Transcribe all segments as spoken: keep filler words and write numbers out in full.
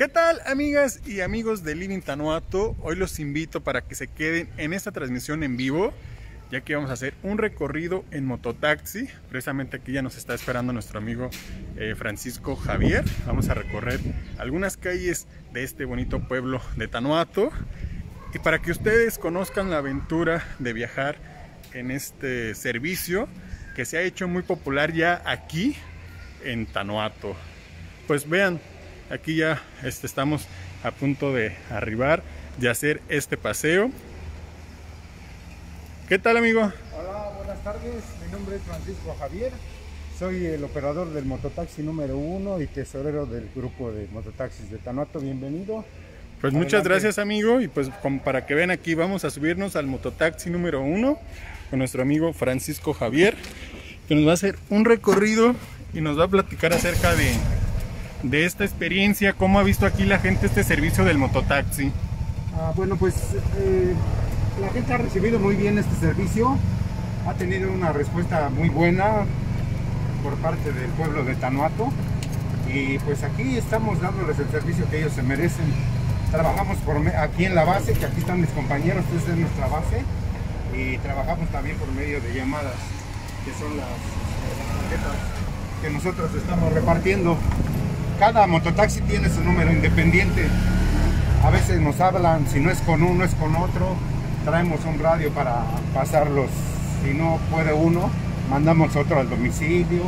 ¿Qué tal, amigas y amigos de Living Tanhuato? Hoy los invito para que se queden en esta transmisión en vivo, ya que vamos a hacer un recorrido en mototaxi. Precisamente aquí ya nos está esperando nuestro amigo eh, Francisco Javier. Vamos a recorrer algunas calles de este bonito pueblo de Tanhuato. Y para que ustedes conozcan la aventura de viajar en este servicio que se ha hecho muy popular ya aquí en Tanhuato. Pues vean, aquí ya este, estamos a punto de arribar, de hacer este paseo. ¿Qué tal, amigo? Hola, buenas tardes. Mi nombre es Francisco Javier. Soy el operador del mototaxi número uno y tesorero del grupo de mototaxis de Tanhuato. Bienvenido. Pues adelante. Muchas gracias, amigo. Y pues como para que vean, aquí vamos a subirnos al mototaxi número uno con nuestro amigo Francisco Javier, que nos va a hacer un recorrido y nos va a platicar acerca de, de esta experiencia, cómo ha visto aquí la gente este servicio del mototaxi. Ah, bueno, pues... Eh... La gente ha recibido muy bien este servicio, ha tenido una respuesta muy buena por parte del pueblo de Tanhuato y pues aquí estamos dándoles el servicio que ellos se merecen. Trabajamos por, aquí en la base, que aquí están mis compañeros, esta es nuestra base, y trabajamos también por medio de llamadas, que son las, las tarjetas que nosotros estamos repartiendo. Cada mototaxi tiene su número independiente, a veces nos hablan, si no es con uno es con otro. Traemos un radio para pasarlos, si no puede uno, mandamos otro al domicilio.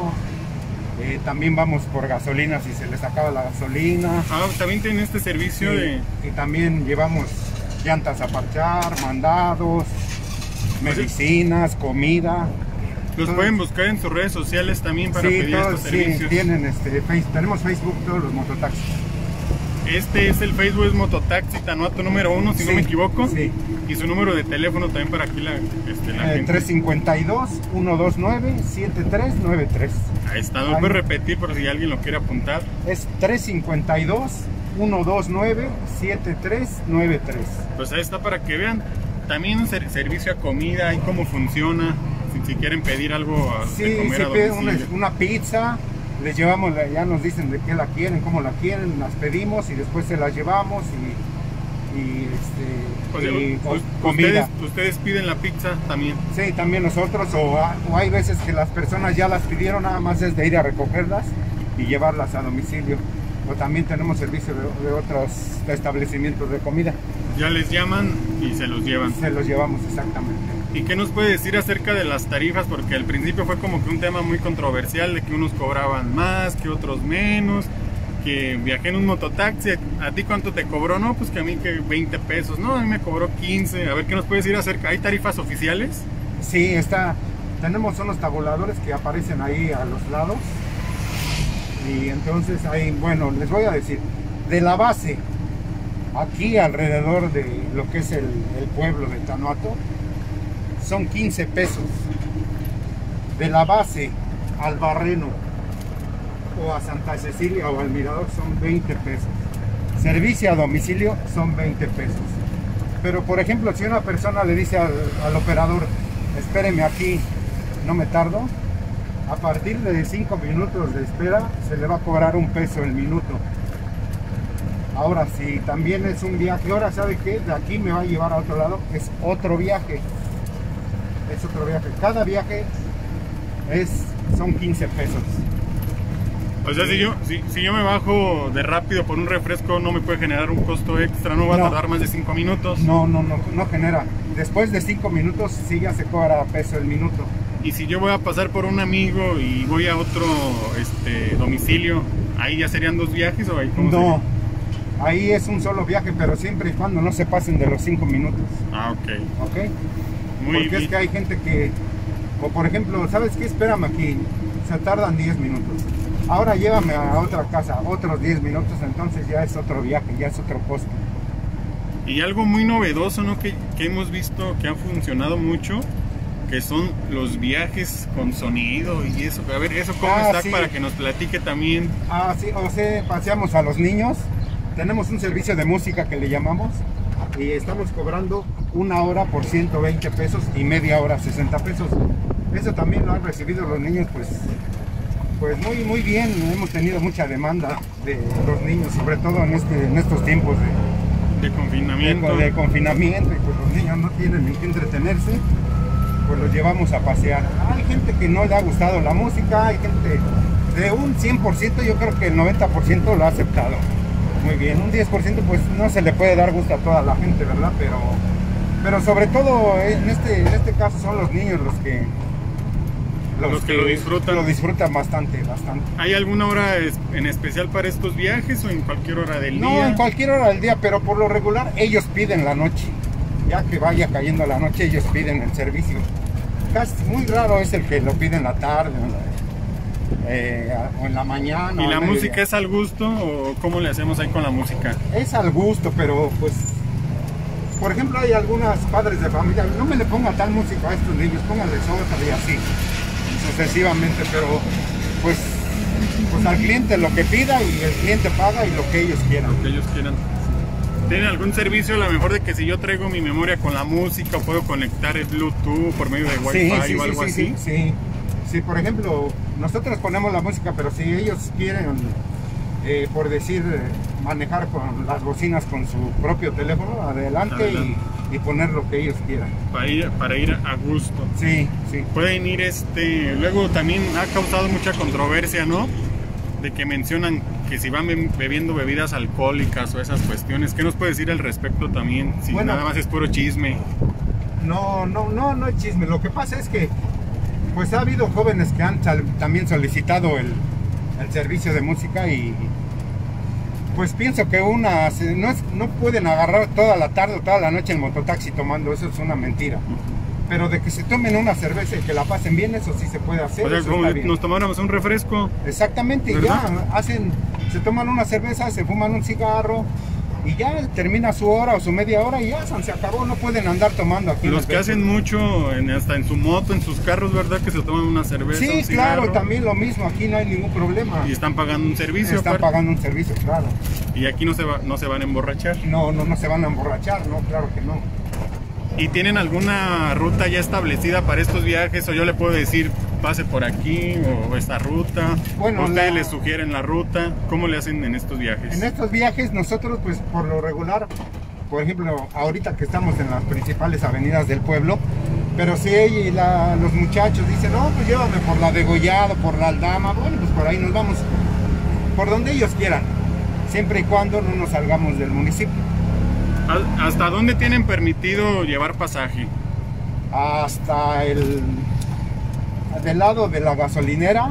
Eh, también vamos por gasolina si se les acaba la gasolina. Ah, también tienen este servicio. Sí, de... Y también llevamos llantas a parchar, mandados, medicinas, comida. Los Entonces, pueden buscar en sus redes sociales también para sí, pedir todos, estos servicios. Sí, tienen este, face, tenemos Facebook todos los mototaxis. Este es el Facebook, es Mototaxi Tanhuato número uno, si sí, no me equivoco. Sí. Y su número de teléfono también para aquí la, este, la eh, gente. tres cinco dos, uno dos nueve, siete tres nueve tres. Ahí está, no puedo repetir por si alguien lo quiere apuntar. Es tres cinco dos, uno dos nueve, siete tres nueve tres. Pues ahí está para que vean. También un servicio a comida, y cómo funciona. Si, si quieren pedir algo a, sí, de comer si a domicilio. Una, una pizza. Les llevamos, ya nos dicen de qué la quieren, cómo la quieren, las pedimos y después se las llevamos y, y, este, o sea, y ustedes, comida. Ustedes piden la pizza también. Sí, también nosotros, o, o hay veces que las personas ya las pidieron, nada más es de ir a recogerlas y llevarlas a domicilio. O también tenemos servicio de, de otros establecimientos de comida. Ya les llaman y se los llevan. Se los llevamos, exactamente. ¿Y qué nos puede decir acerca de las tarifas? Porque al principio fue como que un tema muy controversial de que unos cobraban más, que otros menos, que viajé en un mototaxi, ¿a ti cuánto te cobró? No, pues que a mí que veinte pesos, no, a mí me cobró quince. A ver, ¿qué nos puede decir acerca? ¿Hay tarifas oficiales? Sí, está, tenemos unos tabuladores que aparecen ahí a los lados y entonces ahí, bueno, les voy a decir, de la base, aquí alrededor de lo que es el, el pueblo de Tanhuato, son quince pesos. De la base al Barreno o a Santa Cecilia o al Mirador son veinte pesos. Servicio a domicilio son veinte pesos. Pero por ejemplo, si una persona le dice al, al operador, espéreme aquí, no me tardo, a partir de cinco minutos de espera se le va a cobrar un peso el minuto. Ahora, si también es un viaje, ahora sabe que de aquí me va a llevar a otro lado, es otro viaje. Es otro viaje, cada viaje es, son quince pesos. O sea, si yo, si, si yo me bajo de rápido por un refresco, no me puede generar un costo extra, no va no, a tardar más de cinco minutos. No, no, no, no genera. Después de cinco minutos sí ya se cobra peso el minuto. Y si yo voy a pasar por un amigo y voy a otro este, domicilio, ¿ahí ya serían dos viajes o ahí cómo no sería? Ahí es un solo viaje, pero siempre y cuando no se pasen de los cinco minutos. Ah, ok. Ok. Muy Porque bien. Es que hay gente que, o por ejemplo, ¿sabes qué? Espérame aquí, se tardan diez minutos. Ahora llévame a otra casa, otros diez minutos, entonces ya es otro viaje, ya es otro costo. Y algo muy novedoso, ¿no? Que, que hemos visto que han funcionado mucho, que son los viajes con sonido y eso. A ver, ¿eso cómo ah, está? Sí. Para que nos platique también. Ah, sí, o sea, paseamos a los niños, tenemos un servicio de música que le llamamos, y estamos cobrando una hora por ciento veinte pesos y media hora sesenta pesos. Eso también lo han recibido los niños, pues Pues muy, muy bien, hemos tenido mucha demanda de los niños, sobre todo en, este, en estos tiempos de, de, confinamiento. De, de confinamiento, y pues los niños no tienen ni que entretenerse, pues los llevamos a pasear. Hay gente que no le ha gustado la música, hay gente de un cien por ciento, yo creo que el noventa por ciento lo ha aceptado. Muy bien, un diez por ciento pues no se le puede dar gusto a toda la gente, ¿verdad? Pero, pero sobre todo en este, en este caso son los niños los que... Los, los que, que lo disfrutan. Lo disfrutan bastante, bastante. ¿Hay alguna hora en especial para estos viajes o en cualquier hora del no, día? No, en cualquier hora del día, pero por lo regular ellos piden la noche. Ya que vaya cayendo la noche, ellos piden el servicio. Casi muy raro es el que lo pide en la tarde eh, o en la mañana. ¿Y la música día. Es al gusto o cómo le hacemos ahí con la música? Es al gusto, pero pues... Por ejemplo, hay algunos padres de familia, no me le ponga tal música a estos niños, pónganle otra y así sucesivamente, pero pues, pues al cliente lo que pida y el cliente paga y lo que ellos quieran. Lo que ellos quieran. ¿Tienen algún servicio a lo mejor de que si yo traigo mi memoria con la música puedo conectar el Bluetooth por medio de Wi-Fi sí, sí, o algo sí, así? Sí, sí, sí, por ejemplo, nosotros ponemos la música, pero si ellos quieren, eh, por decir, manejar con las bocinas con su propio teléfono, adelante, adelante. y... y poner lo que ellos quieran. Para ir, para ir a gusto. Sí, sí. Pueden ir este... Luego también ha causado mucha controversia, ¿no? De que mencionan que si van bebiendo bebidas alcohólicas o esas cuestiones. ¿Qué nos puede decir al respecto también? Si bueno, nada más es puro chisme. No, no, no, no es chisme. Lo que pasa es que pues ha habido jóvenes que han también solicitado el, el servicio de música y... Pues pienso que unas, no, es, no pueden agarrar toda la tarde o toda la noche el mototaxi tomando, eso es una mentira. Pero de que se tomen una cerveza y que la pasen bien, eso sí se puede hacer. O sea, como nos tomáramos un refresco. Exactamente, ¿verdad? Ya hacen, se toman una cerveza, se fuman un cigarro y ya termina su hora o su media hora y ya se acabó, no pueden andar tomando aquí. Los que hacen mucho, en, hasta en su moto, en sus carros, ¿verdad? Que se toman una cerveza, sí, un cigarro. Claro, también lo mismo, aquí no hay ningún problema. Y están pagando un servicio. Están aparte. pagando un servicio, claro. Y aquí no se, va, no se van a emborrachar. No, no, no se van a emborrachar, no, claro que no. ¿Y tienen alguna ruta ya establecida para estos viajes? O yo le puedo decir, pase por aquí o esta ruta. Bueno, ustedes la... les sugieren la ruta. ¿Cómo le hacen en estos viajes? En estos viajes nosotros pues por lo regular, por ejemplo, ahorita que estamos en las principales avenidas del pueblo, pero si y la, los muchachos dicen, no, pues llévame por la Degollado, por la Aldama, bueno, pues por ahí nos vamos, por donde ellos quieran, siempre y cuando no nos salgamos del municipio. ¿Hasta dónde tienen permitido llevar pasaje? Hasta el... del lado de la gasolinera,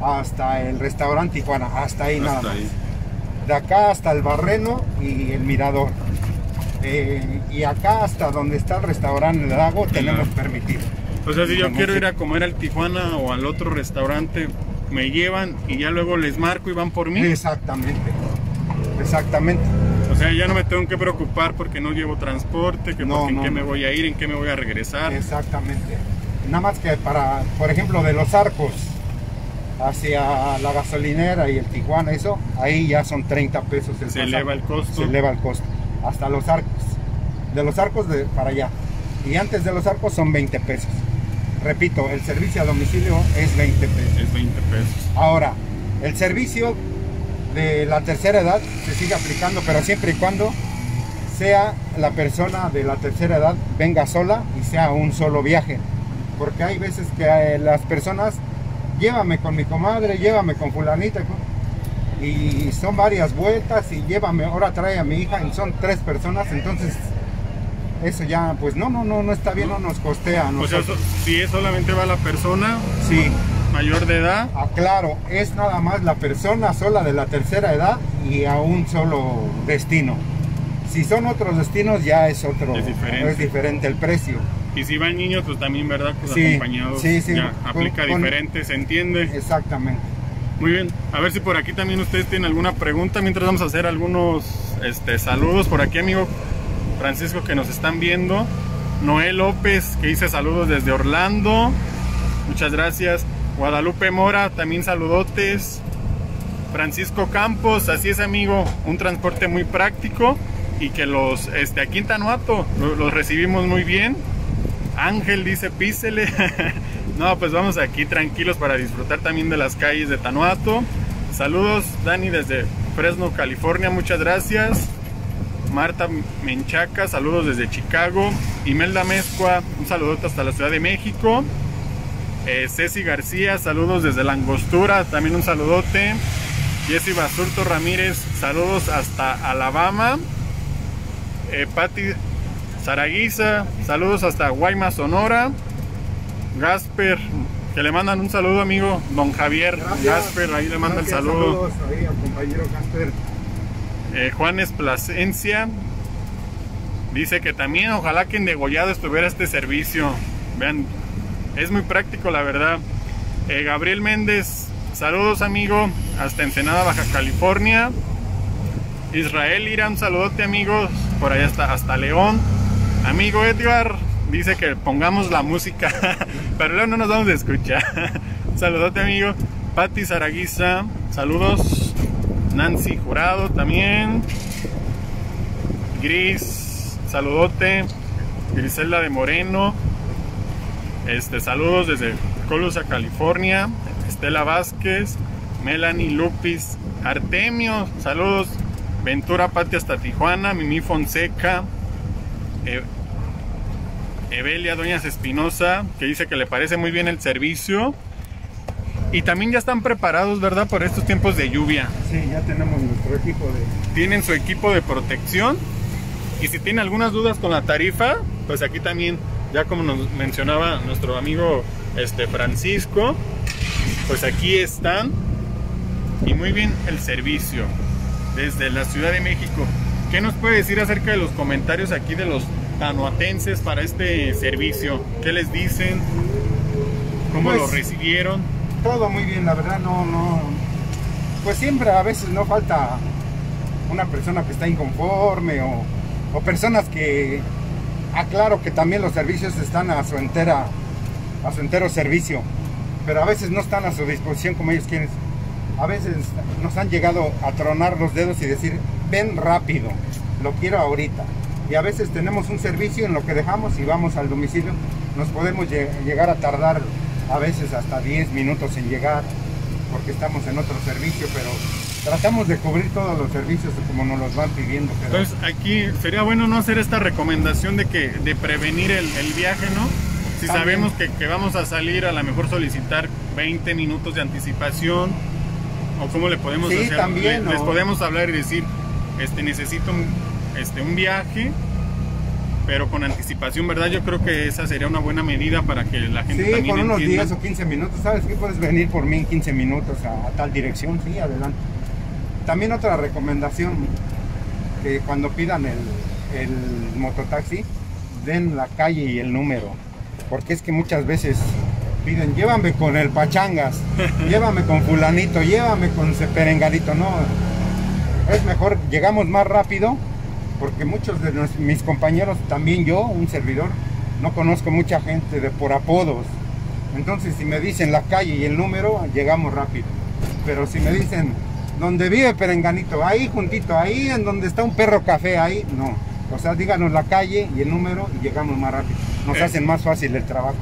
hasta el restaurante Tijuana, hasta ahí hasta nada más. Ahí. De acá hasta el Barreno y el Mirador. Eh, y acá hasta donde está el restaurante El Lago tenemos ah. permitido. O sea, si yo quiero ir a comer al Tijuana o al otro restaurante, me llevan y ya luego les marco y van por mí. Exactamente, exactamente. O sea, ya no me tengo que preocupar porque no llevo transporte, que no, porque no, en qué no. me voy a ir, en qué me voy a regresar. Exactamente. Nada más que para, por ejemplo, de los Arcos hacia la gasolinera y el Tijuana, eso, ahí ya son treinta pesos. El se eleva el costo. Se eleva el costo. Hasta los Arcos. De los Arcos de, para allá. Y antes de los Arcos son veinte pesos. Repito, el servicio a domicilio es veinte pesos. Es veinte pesos. Ahora, el servicio de la tercera edad se sigue aplicando, pero siempre y cuando sea la persona de la tercera edad venga sola y sea un solo viaje, porque hay veces que las personas, llévame con mi comadre, llévame con fulanita, y son varias vueltas, y llévame, ahora trae a mi hija, y son tres personas, entonces eso ya, pues no, no, no, no está bien, no nos costea. O sea, si solamente va la persona, sí. ¿Mayor de edad? Ah, claro, es nada más la persona sola de la tercera edad y a un solo destino. Si son otros destinos ya es otro, es diferente, es diferente el precio. Y si van niños pues también, ¿verdad? Pues sí, acompañados, sí, sí, ya con, aplica con, diferente, ¿se entiende? Exactamente. Muy bien, a ver si por aquí también ustedes tienen alguna pregunta, mientras vamos a hacer algunos este, saludos. Por aquí amigo Francisco que nos están viendo, Noel López que dice saludos desde Orlando, muchas gracias. Guadalupe Mora, también saludotes. Francisco Campos, así es amigo, un transporte muy práctico y que los, este, aquí en Tanhuato los, los recibimos muy bien. Ángel dice písele. No, pues vamos aquí tranquilos para disfrutar también de las calles de Tanhuato. Saludos, Dani, desde Fresno, California, muchas gracias. Marta Menchaca, saludos desde Chicago. Imelda Mezcua, un saludote hasta la Ciudad de México. eh, Ceci García, saludos desde La Angostura, también un saludote. Jessy Basurto Ramírez, saludos hasta Alabama. eh, Patti Zaraguiza, saludos hasta Guaymas, Sonora. Gasper, que le mandan un saludo, amigo, don Javier. Gracias. Gasper, ahí le manda el saludo. Saludos ahí al compañero Gasper. Eh, Juanes Plasencia dice que también ojalá que en Degollado estuviera este servicio. Vean, es muy práctico, la verdad. eh, Gabriel Méndez, saludos, amigo, hasta Ensenada, Baja California. Israel Ira, un saludote, amigos, por allá hasta, hasta León. Amigo Edgar dice que pongamos la música, pero luego no nos vamos a escuchar. Un saludote, amigo. Patti Zaraguiza, saludos. Nancy Jurado también. Gris, saludote. Griselda de Moreno, este, saludos desde Colusa, California. Estela Vázquez, Melanie Lupis, Artemio, saludos. Ventura Pati hasta Tijuana. Mimi Fonseca, e Evelia Doñas Espinosa, que dice que le parece muy bien el servicio. Y también ya están preparados, ¿verdad?, por estos tiempos de lluvia. Sí, ya tenemos nuestro equipo de... Tienen su equipo de protección. Y si tienen algunas dudas con la tarifa, pues aquí también, ya como nos mencionaba nuestro amigo este Francisco, pues aquí están. Y muy bien el servicio desde la Ciudad de México. ¿Qué nos puede decir acerca de los comentarios aquí de los tanhuatenses para este servicio? ¿Qué les dicen? ¿Cómo pues... lo recibieron? Todo muy bien, la verdad, no, no, pues siempre a veces no falta una persona que está inconforme o, o personas que, aclaro que también los servicios están a su entera, a su entero servicio, pero a veces no están a su disposición como ellos quieren. A veces nos han llegado a tronar los dedos y decir, ven rápido, lo quiero ahorita. Y a veces tenemos un servicio en lo que dejamos y vamos al domicilio, nos podemos lleg- llegar a tardar a veces hasta diez minutos en llegar porque estamos en otro servicio, pero tratamos de cubrir todos los servicios como nos los van pidiendo. Pero... Entonces aquí sería bueno no hacer esta recomendación de que de prevenir el, el viaje, ¿no? Si también sabemos que, que vamos a salir, a lo mejor solicitar veinte minutos de anticipación, o cómo le podemos sí, hacer. También, le, les podemos hablar y decir, este necesito un, este, un viaje, pero con anticipación, ¿verdad? Yo creo que esa sería una buena medida para que la gente sí, también entienda. Sí, con unos diez o quince minutos, ¿sabes qué? Puedes venir por mí en quince minutos a, a tal dirección, sí, adelante. También otra recomendación, que cuando pidan el, el mototaxi, den la calle y el número, porque es que muchas veces piden, llévame con el Pachangas, llévame con fulanito, llévame con ese perenganito, no, es mejor, llegamos más rápido, porque muchos de los, mis compañeros, también yo, un servidor, no conozco mucha gente de por apodos. Entonces, si me dicen la calle y el número, llegamos rápido. Pero si me dicen, donde vive perenganito, ahí juntito, ahí en donde está un perro café, ahí, no. O sea, díganos la calle y el número y llegamos más rápido. Nos eh. hacen más fácil el trabajo.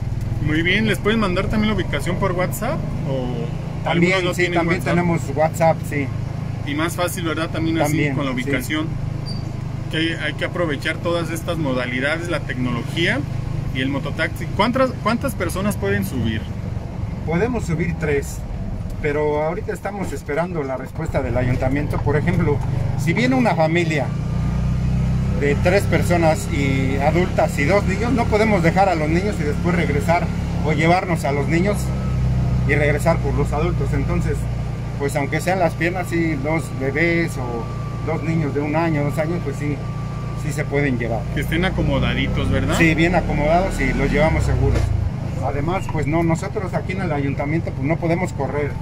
Muy bien, ¿les pueden mandar también la ubicación por WhatsApp? ¿O también, no sí, también WhatsApp? Tenemos WhatsApp, sí. Y más fácil, ¿verdad? También, también así, con la ubicación. Sí. Que hay que aprovechar todas estas modalidades, la tecnología y el mototaxi. ¿Cuántas, cuántas personas pueden subir? Podemos subir tres, pero ahorita estamos esperando la respuesta del ayuntamiento. Por ejemplo, si viene una familia de tres personas y adultas y dos niños, no podemos dejar a los niños y después regresar o llevarnos a los niños y regresar por los adultos. Entonces, pues aunque sean las piernas, sí, dos bebés o... dos niños de un año, dos años, pues sí, sí se pueden llevar. Que estén acomodaditos, ¿verdad? Sí, bien acomodados y los llevamos seguros. Además, pues no, nosotros aquí en el ayuntamiento pues no podemos correr.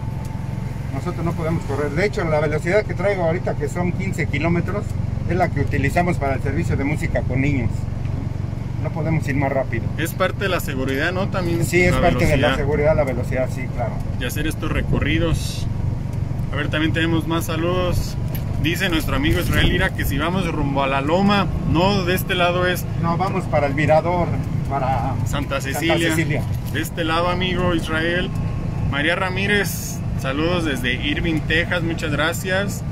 Nosotros no podemos correr. De hecho, la velocidad que traigo ahorita, que son quince kilómetros, es la que utilizamos para el servicio de música con niños. No podemos ir más rápido. Es parte de la seguridad, ¿no? También. Sí, es parte de la seguridad, la velocidad, sí, claro. Y hacer estos recorridos. A ver, también tenemos más saludos. Dice nuestro amigo Israel Ira que si vamos rumbo a la loma, no, de este lado es... No, vamos para el Mirador. para Santa Cecilia. Santa Cecilia. De este lado, amigo Israel. María Ramírez, saludos desde Irving, Texas, muchas gracias.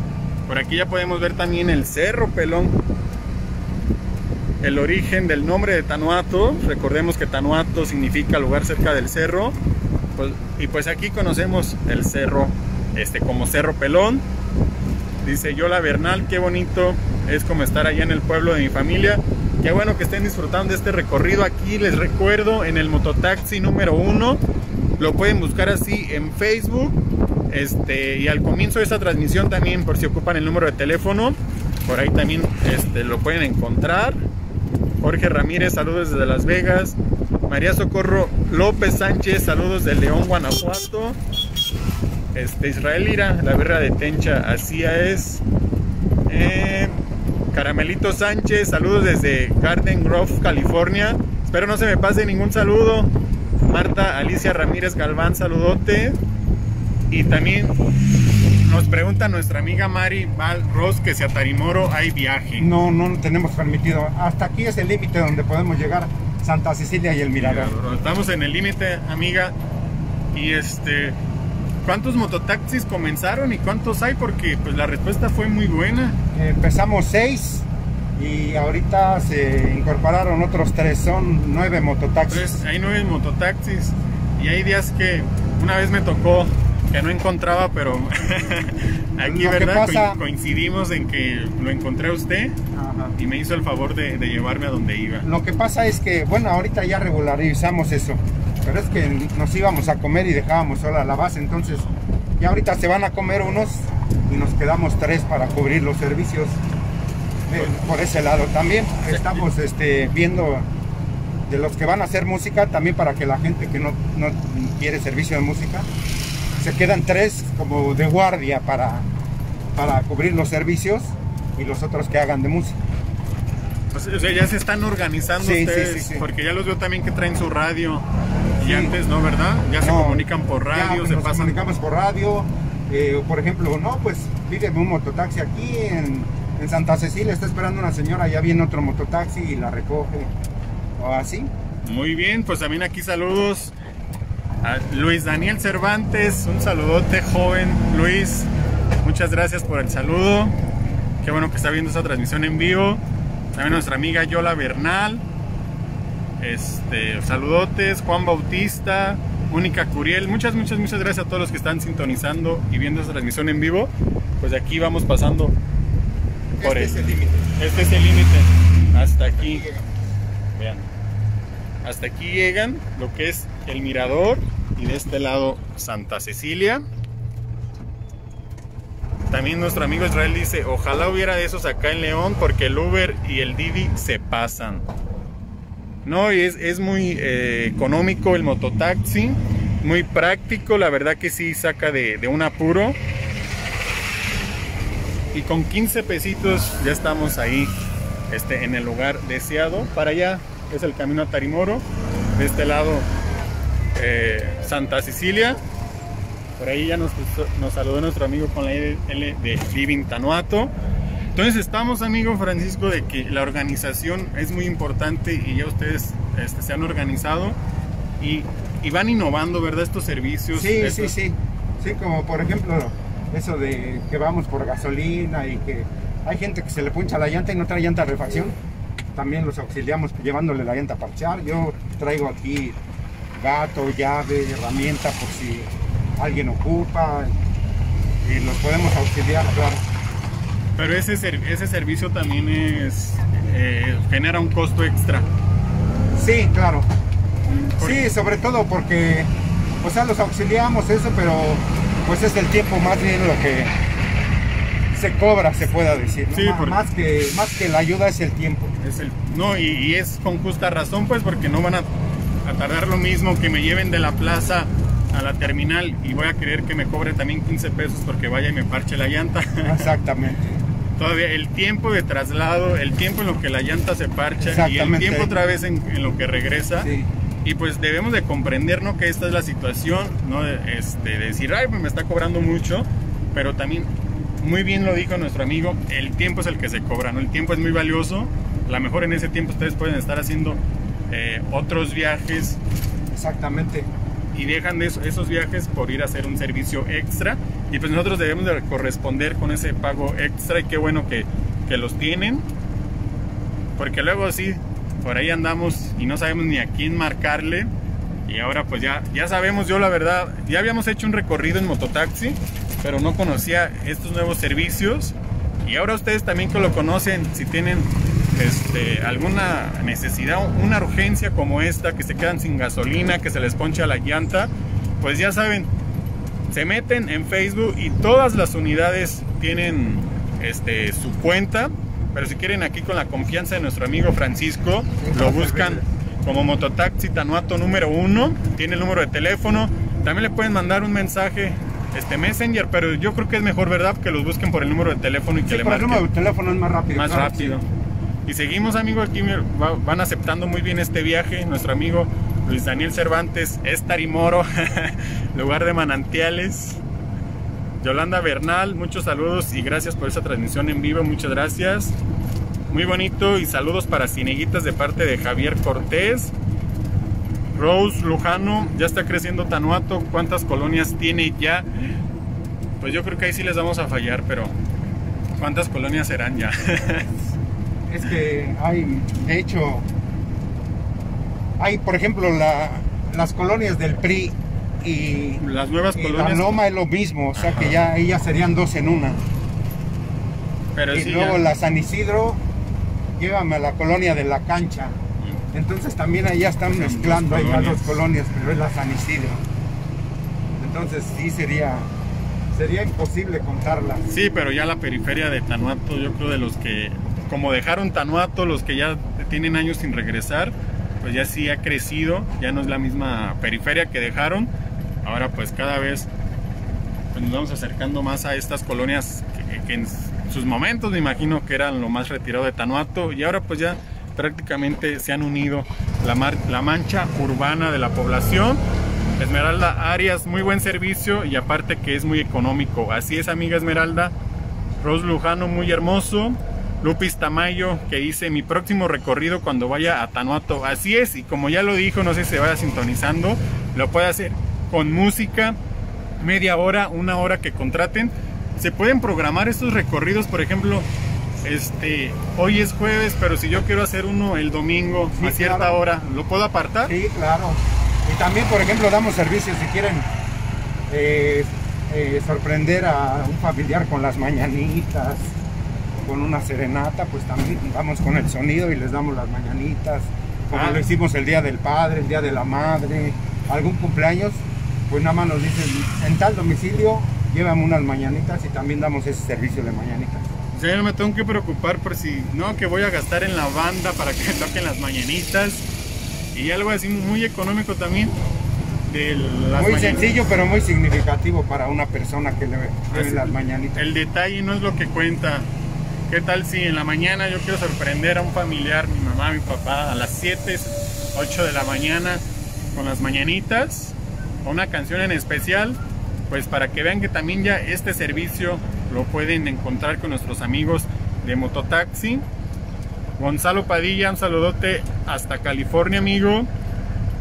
Por aquí ya podemos ver también el Cerro Pelón, el origen del nombre de Tanhuato. Recordemos que Tanhuato significa lugar cerca del cerro, pues, y pues aquí conocemos el cerro este, como Cerro Pelón. Dice Yola Bernal, qué bonito es como estar allá en el pueblo de mi familia. Qué bueno que estén disfrutando de este recorrido aquí, les recuerdo, en el Mototaxi número uno. Lo pueden buscar así en Facebook. Este, y al comienzo de esta transmisión también, por si ocupan el número de teléfono, por ahí también este, lo pueden encontrar. Jorge Ramírez, saludos desde Las Vegas. María Socorro López Sánchez, saludos de León, Guanajuato. Este, Israel Ira, la Berra de Tencha, así es. Eh, Caramelito Sánchez, saludos desde Garden Grove, California. Espero no se me pase ningún saludo. Marta Alicia Ramírez Galván, saludote. Y también nos pregunta nuestra amiga Mari Valros que si a Tarimoro hay viaje. No, no tenemos permitido. Hasta aquí es el límite donde podemos llegar, Santa Cecilia y el Mirador. Estamos en el límite, amiga. Y este, ¿cuántos mototaxis comenzaron y cuántos hay? Porque pues la respuesta fue muy buena. Empezamos seis y ahorita se incorporaron otros tres. Son nueve mototaxis. Entonces, hay nueve mototaxis. Y hay días que una vez me tocó que no encontraba, pero aquí, ¿verdad? Pasa... coincidimos en que lo encontré a usted. Ajá. Y me hizo el favor de, de llevarme a donde iba. Lo que pasa es que, bueno, ahorita ya regularizamos eso, pero es que nos íbamos a comer y dejábamos sola la base, entonces ya ahorita se van a comer unos y nos quedamos tres para cubrir los servicios. Eh, por ese lado también estamos este, viendo de los que van a hacer música también, para que la gente que no, no quiere servicio de música, se quedan tres como de guardia para, para cubrir los servicios y los otros que hagan de música. Pues, o sea, ya se están organizando, sí, ustedes, sí, sí, sí. Porque ya los veo también que traen su radio, y sí. Antes no, ¿verdad? Ya no, se comunican por radio, ya, se nos pasan... comunicamos por radio, eh, por ejemplo, no, pues pídeme un mototaxi aquí en, en Santa Cecilia, está esperando una señora, ya viene otro mototaxi y la recoge, o así. Muy bien, pues también aquí saludos. A Luis Daniel Cervantes, un saludote, joven Luis, muchas gracias por el saludo, qué bueno que está viendo esta transmisión en vivo. También nuestra amiga Yola Bernal, este, saludotes. Juan Bautista, Mónica Curiel, muchas, muchas, muchas gracias a todos los que están sintonizando y viendo esta transmisión en vivo. Pues de aquí vamos pasando por este, el, es el límite, este es el límite, hasta aquí, vean, hasta aquí llegan lo que es el Mirador y de este lado Santa Cecilia. También nuestro amigo Israel dice, ojalá hubiera de esos acá en León, porque el Uber y el Didi se pasan. No, y es, es muy eh, económico el mototaxi, muy práctico, la verdad que sí saca de, de un apuro. Y con quince pesitos ya estamos ahí, este, en el lugar deseado. Para allá es el camino a Tarimoro, de este lado eh, Santa Cecilia. Por ahí ya nos, nos saludó nuestro amigo con la L de Living Tanhuato. Entonces estamos, amigo Francisco, de que la organización es muy importante y ya ustedes este, se han organizado y, y van innovando, ¿verdad? Estos servicios. Sí, estos... sí, sí. Sí, como por ejemplo eso de que vamos por gasolina y que hay gente que se le puncha la llanta y no trae llanta de refacción. También los auxiliamos llevándole la llanta a parchar. Yo traigo aquí gato, llave, herramienta por si alguien ocupa, y los podemos auxiliar, claro. Pero ese, ese servicio también es eh, genera un costo extra. Sí, claro. Sí, sobre todo porque, o sea, los auxiliamos eso, pero pues es el tiempo más bien lo que se cobra, se pueda decir, ¿no? Sí, porque... más, que, más que la ayuda es el tiempo. Es el, no, y, y es con justa razón, pues, porque no van a, a tardar lo mismo que me lleven de la plaza a la terminal y voy a querer que me cobre también quince pesos porque vaya y me parche la llanta. Exactamente. Todavía el tiempo de traslado, el tiempo en lo que la llanta se parcha y el tiempo otra vez en, en lo que regresa. Sí. Y pues debemos de comprender, ¿no?, que esta es la situación, ¿no? Este, de decir, ay, pues me está cobrando mucho, pero también... Muy bien lo dijo nuestro amigo, el tiempo es el que se cobra, ¿no? El tiempo es muy valioso. A lo mejor en ese tiempo ustedes pueden estar haciendo eh, otros viajes. Exactamente. Y dejan eso, esos viajes por ir a hacer un servicio extra, y pues nosotros debemos de corresponder con ese pago extra, y qué bueno que, que los tienen, porque luego sí, por ahí andamos y no sabemos ni a quién marcarle. Y ahora pues ya, ya sabemos. Yo la verdad, ya habíamos hecho un recorrido en Mototaxi, pero no conocía estos nuevos servicios, y ahora ustedes también que lo conocen, si tienen este, alguna necesidad, una urgencia como esta, que se quedan sin gasolina, que se les poncha la llanta, pues ya saben, se meten en Facebook y todas las unidades tienen este, su cuenta, pero si quieren, aquí con la confianza de nuestro amigo Francisco, lo buscan como Mototaxi Tanhuato número uno, tiene el número de teléfono, también le pueden mandar un mensaje este Messenger, pero yo creo que es mejor, ¿verdad?, que los busquen por el número de teléfono y que sí, le marquen. El número de teléfono es más rápido. Más claro, rápido. Sí. Y seguimos, amigos, aquí van aceptando muy bien este viaje. Nuestro amigo Luis Daniel Cervantes, es tarimoro, lugar de manantiales. Yolanda Bernal, muchos saludos y gracias por esa transmisión en vivo, muchas gracias. Muy bonito, y saludos para Cineguitas de parte de Javier Cortés. Rose Lujano, ya está creciendo Tanhuato, ¿cuántas colonias tiene ya? Pues yo creo que ahí sí les vamos a fallar, pero ¿cuántas colonias serán ya? Es que hay, de hecho, hay por ejemplo la, las colonias del P R I y las nuevas y colonias. La Loma es lo mismo, o sea, ajá, que ya ellas serían dos en una. Pero y sí, luego ya la San Isidro, llévame a la colonia de La Cancha. Entonces también allá están mezclando, hay dos colonias, pero es la San Isidro. Entonces sí sería sería imposible contarlas. Sí, pero ya la periferia de Tanhuato, yo creo de los que, como dejaron Tanhuato, los que ya tienen años sin regresar, pues ya sí ha crecido, ya no es la misma periferia que dejaron. Ahora pues cada vez pues nos vamos acercando más a estas colonias que, que en sus momentos me imagino que eran lo más retirado de Tanhuato, y ahora pues ya prácticamente se han unido la, mar, la mancha urbana de la población. Esmeralda Arias, muy buen servicio y aparte que es muy económico. Así es, amiga Esmeralda. Ros Lujano, muy hermoso. Lupis Tamayo, que dice mi próximo recorrido cuando vaya a Tanhuato. Así es, y como ya lo dijo, no sé si se vaya sintonizando, lo puede hacer con música, media hora, una hora que contraten. Se pueden programar estos recorridos, por ejemplo, Este, hoy es jueves, pero si yo quiero hacer uno el domingo, sí, a cierta claro. hora, ¿lo puedo apartar? Sí, claro. Y también, por ejemplo, damos servicios si quieren eh, eh, sorprender a un familiar con las mañanitas, con una serenata, pues también vamos con el sonido y les damos las mañanitas. Como ah. lo hicimos el Día del Padre, el Día de la Madre, algún cumpleaños, pues nada más nos dicen, en tal domicilio, llévame unas mañanitas, y también damos ese servicio de mañanitas. Yo no me tengo que preocupar por si no, que voy a gastar en la banda para que toquen las mañanitas, y algo así muy económico también de las muy mañanitas. Sencillo, pero muy significativo para una persona que le ve las mañanitas. El detalle no es lo que cuenta. ¿Qué tal si en la mañana yo quiero sorprender a un familiar, mi mamá, mi papá, a las siete, ocho de la mañana con las mañanitas, o una canción en especial? Pues para que vean que también ya este servicio lo pueden encontrar con nuestros amigos de Mototaxi. Gonzalo Padilla, un saludote hasta California, amigo.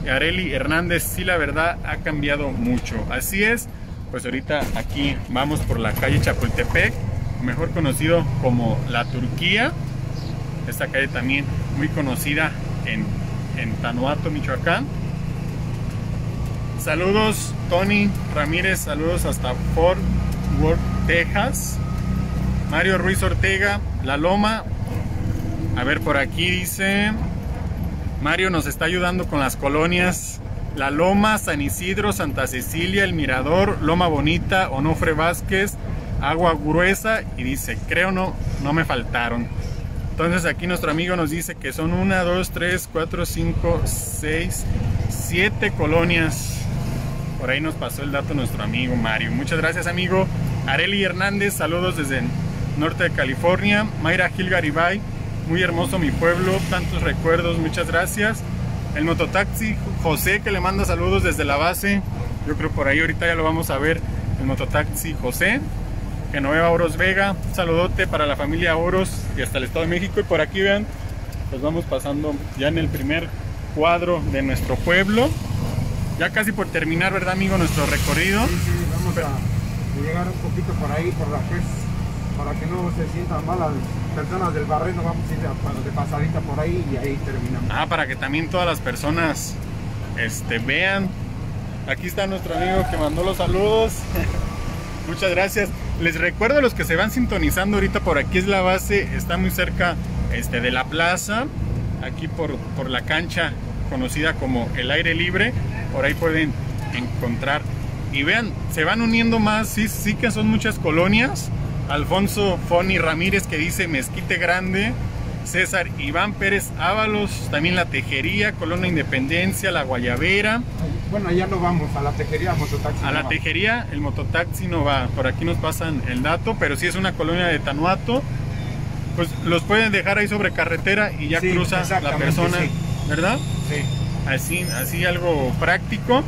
Y Areli Hernández, sí, la verdad ha cambiado mucho. Así es, pues ahorita aquí vamos por la calle Chapultepec, mejor conocido como La Turquía. Esta calle también muy conocida en, en Tanhuato, Michoacán. Saludos, Tony Ramírez, saludos hasta Fort Worth, Texas. Mario Ruiz Ortega, La Loma. A ver, por aquí dice Mario, nos está ayudando con las colonias: La Loma, San Isidro, Santa Cecilia, El Mirador, Loma Bonita, Onofre Vázquez, Agua Gruesa, y dice, creo no, no me faltaron. Entonces aquí nuestro amigo nos dice que son una, dos, tres, cuatro, cinco, seis, siete colonias. Por ahí nos pasó el dato nuestro amigo Mario. Muchas gracias, amigo. Areli Hernández, saludos desde el norte de California. Mayra Gil Garibay, muy hermoso mi pueblo, tantos recuerdos, muchas gracias. El Mototaxi José, que le manda saludos desde la base. Yo creo por ahí ahorita ya lo vamos a ver, el Mototaxi José. Genoveva Oros Vega, un saludote para la familia Oros y hasta el Estado de México. Y por aquí vean, pues vamos pasando ya en el primer cuadro de nuestro pueblo. Ya casi por terminar, ¿verdad, amigo, nuestro recorrido? Sí, sí, vamos Pero... a llegar un poquito por ahí, por la que para que no se sientan mal las personas del Barreno. Vamos a ir de pasadita por ahí y ahí terminamos. Ah, para que también todas las personas este, vean. Aquí está nuestro amigo que mandó los saludos. Muchas gracias. Les recuerdo a los que se van sintonizando ahorita, por aquí es la base, está muy cerca este, de la plaza, aquí por, por la cancha conocida como el aire libre. Por ahí pueden encontrar y vean, se van uniendo más, sí, sí que son muchas colonias. Alfonso Foni Ramírez que dice Mezquite Grande, César Iván Pérez Ábalos, también La Tejería, Colonia Independencia, La Guayabera. Bueno, allá no vamos, a La Tejería, el mototaxi no va. A La Tejería, el mototaxi no va, por aquí nos pasan el dato, pero sí es una colonia de Tanhuato. Pues los pueden dejar ahí sobre carretera y ya sí, cruza la persona, sí. ¿Verdad? Sí. Así, así algo práctico.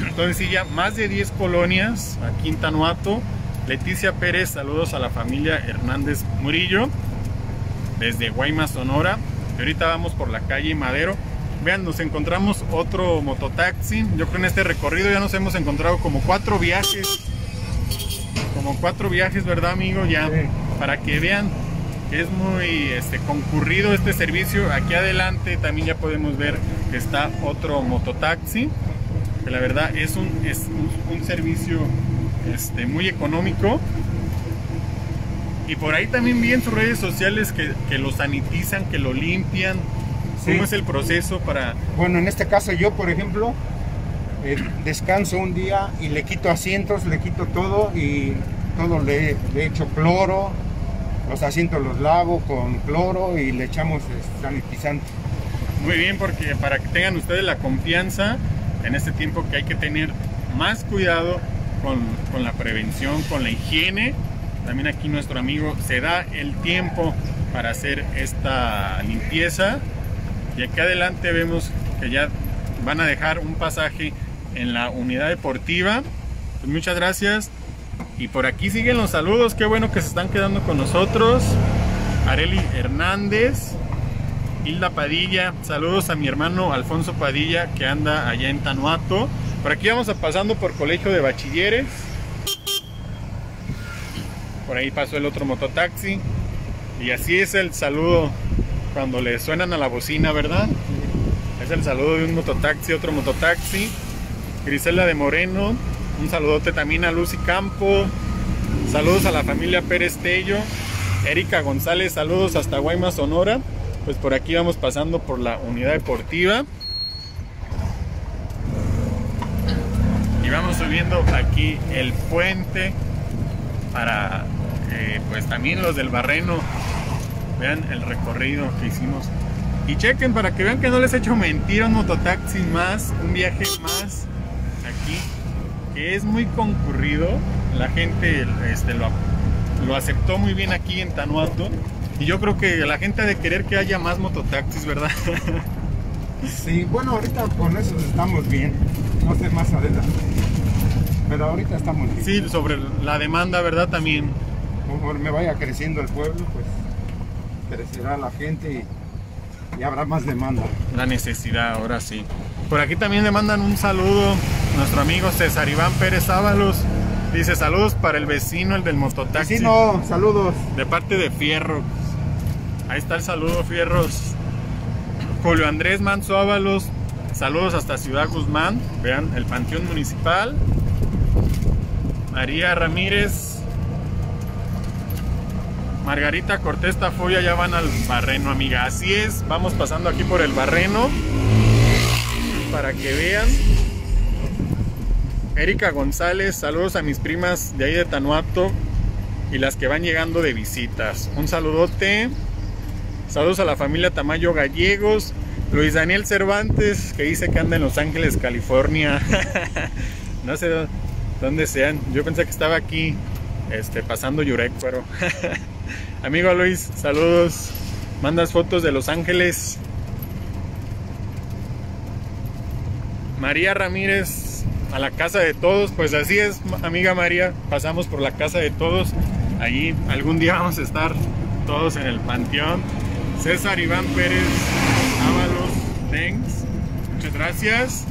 Entonces sí, ya más de diez colonias aquí en Tanhuato. Leticia Pérez, saludos a la familia Hernández Murillo desde Guaymas, Sonora. Y ahorita vamos por la calle Madero. Vean, nos encontramos otro mototaxi. Yo creo que en este recorrido ya nos hemos encontrado como cuatro viajes. Como cuatro viajes, ¿verdad, amigo? Ya, sí. Para que vean que es muy este, concurrido este servicio. Aquí adelante también ya podemos ver que está otro mototaxi. Que la verdad es un, es un, un servicio este, muy económico. Y por ahí también vi en sus redes sociales que, que lo sanitizan, que lo limpian. Sí. ¿Cómo es el proceso para...? Bueno, en este caso yo, por ejemplo, eh, descanso un día y le quito asientos, le quito todo y todo le, le echo cloro. Los asientos los lavo con cloro y le echamos sanitizante. Muy bien, porque para que tengan ustedes la confianza en este tiempo que hay que tener más cuidado con, con la prevención, con la higiene. También aquí nuestro amigo se da el tiempo para hacer esta limpieza. Y aquí adelante vemos que ya van a dejar un pasaje en la unidad deportiva. Pues muchas gracias. Y por aquí siguen los saludos. Qué bueno que se están quedando con nosotros. Areli Hernández, Hilda Padilla. Saludos a mi hermano Alfonso Padilla que anda allá en Tanhuato. Por aquí vamos a pasando por Colegio de Bachilleres. Por ahí pasó el otro mototaxi. Y así es el saludo cuando le suenan a la bocina, ¿verdad? Es el saludo de un mototaxi, otro mototaxi. Grisela de Moreno, un saludote también a Lucy Campo. Saludos a la familia Pérez Tello. Erika González, saludos hasta Guaymas, Sonora. Pues por aquí vamos pasando por la unidad deportiva. Y vamos subiendo aquí el puente para eh, pues también los del Barreno vean el recorrido que hicimos y chequen para que vean que no les he hecho mentir. Un mototaxi más, un viaje más aquí que es muy concurrido. La gente este, lo, lo aceptó muy bien aquí en Tanhuato y yo creo que la gente ha de querer que haya más mototaxis, ¿verdad? Sí, bueno, ahorita con eso estamos bien, no sé más adelante. Pero ahorita estamos bien. Sí, sobre la demanda, ¿verdad? También. Conforme vaya creciendo el pueblo, pues crecerá la gente y, y habrá más demanda. La necesidad, ahora sí. Por aquí también le mandan un saludo a nuestro amigo César Iván Pérez Ábalos. Dice, saludos para el vecino, el del mototaxi. Vecino, saludos. De parte de Fierro. Ahí está el saludo, Fierros. Julio Andrés Manso Ábalos. Saludos hasta Ciudad Guzmán. Vean, el Panteón Municipal. María Ramírez, Margarita Cortés Tafoya, ya van al Barreno, amiga. Así es, vamos pasando aquí por el Barreno para que vean. Erika González, saludos a mis primas de ahí de Tanhuato y las que van llegando de visitas. Un saludote. Saludos a la familia Tamayo Gallegos. Luis Daniel Cervantes, que dice que anda en Los Ángeles, California. No sé dónde. Donde sean, yo pensé que estaba aquí este, pasando Yurecuaro. Amigo Luis, saludos. Mandas fotos de Los Ángeles. María Ramírez, a la casa de todos. Pues así es, amiga María, pasamos por la casa de todos. Allí algún día vamos a estar todos en el panteón. César Iván Pérez Ábalos, Thanks. Muchas gracias.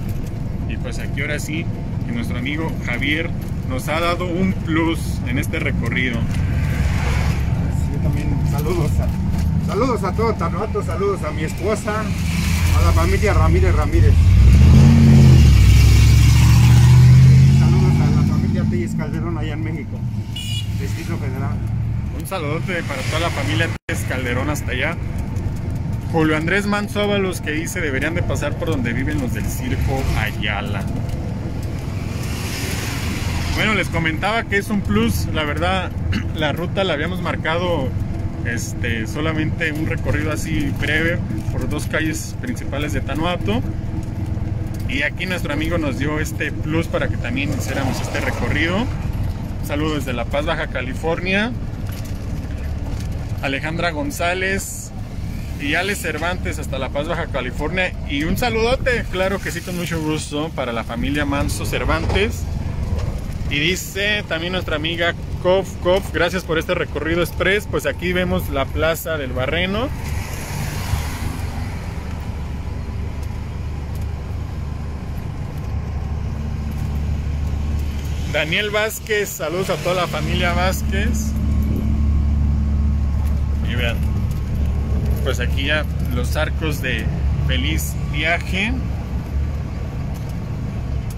Y pues aquí ahora sí que nuestro amigo Javier nos ha dado un plus en este recorrido. Pues yo también saludos a, saludos a todo Tanhuato, saludos a mi esposa, a la familia Ramírez Ramírez. Saludos a la familia Tellez Calderón allá en México, Distrito Federal. Un saludote para toda la familia Tellez Calderón hasta allá. Julio Andrés Manzova, los que dice deberían de pasar por donde viven los del Circo Ayala. Bueno, les comentaba que es un plus, la verdad, la ruta la habíamos marcado este, solamente un recorrido así breve por dos calles principales de Tanhuato. Y aquí nuestro amigo nos dio este plus para que también hiciéramos este recorrido. Un saludo desde La Paz, Baja California. Alejandra González y Alex Cervantes hasta La Paz, Baja California. Y un saludote, claro que sí, con mucho gusto, para la familia Manso Cervantes. Y dice también nuestra amiga Kof Kof, gracias por este recorrido express. Pues aquí vemos la plaza del Barreno. Daniel Vázquez, saludos a toda la familia Vázquez. Y vean, pues aquí ya los arcos de Feliz Viaje.